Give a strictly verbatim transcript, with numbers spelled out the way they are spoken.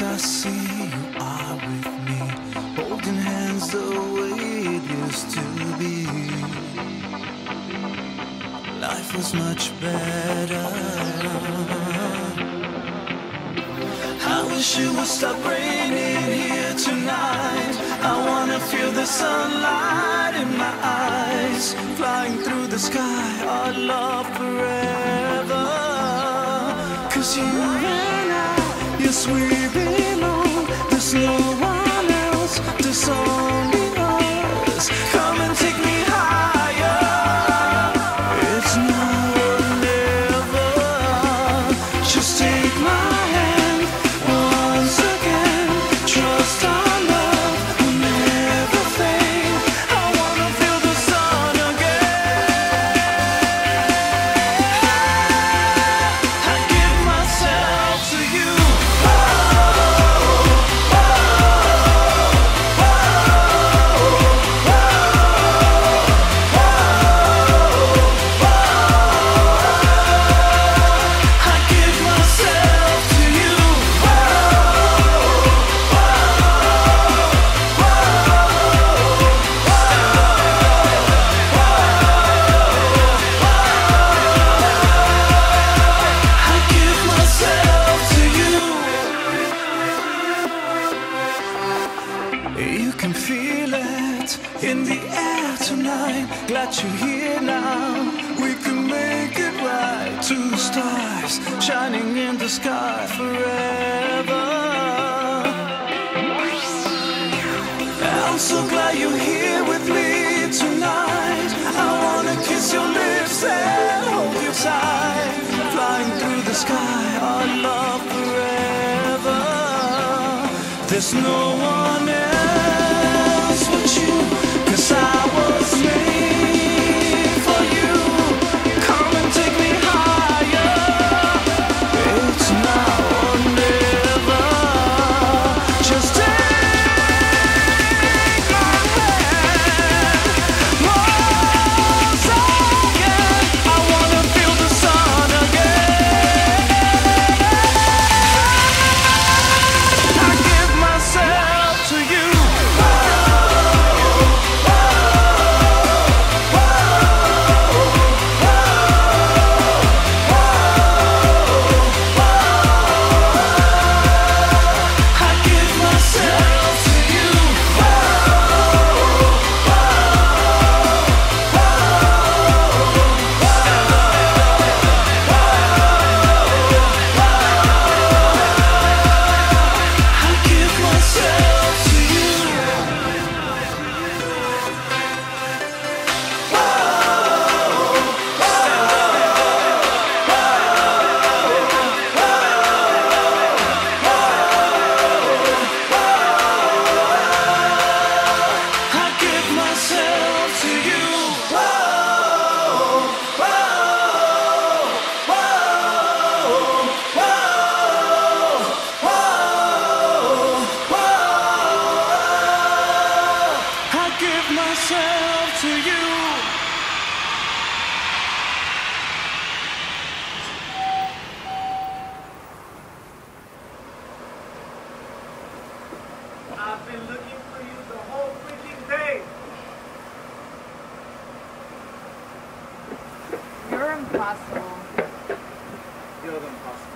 Yes, I see you are with me, holding hands the way it used to be. Life was much better. I wish it would stop raining here tonight. I wanna feel the sunlight in my eyes, flying through the sky, our love forever. Cause you and I, yes, we belong. There's no one else, there's only us. Come and take me higher. It's now or never. Just take my hand once again. Trust us. You can feel it in the air tonight. Glad you're here now. We can make it right. Two stars shining in the sky forever. I'm so glad you're here with me tonight. I wanna kiss your lips and hold you tight, flying through the sky, our love forever. There's no one else. Cause I was made for you. Come and take me higher. It's now or never. Just take my hand once again. I wanna feel the sun again. I give myself to you. Myself to you. You're impossible. You're impossible.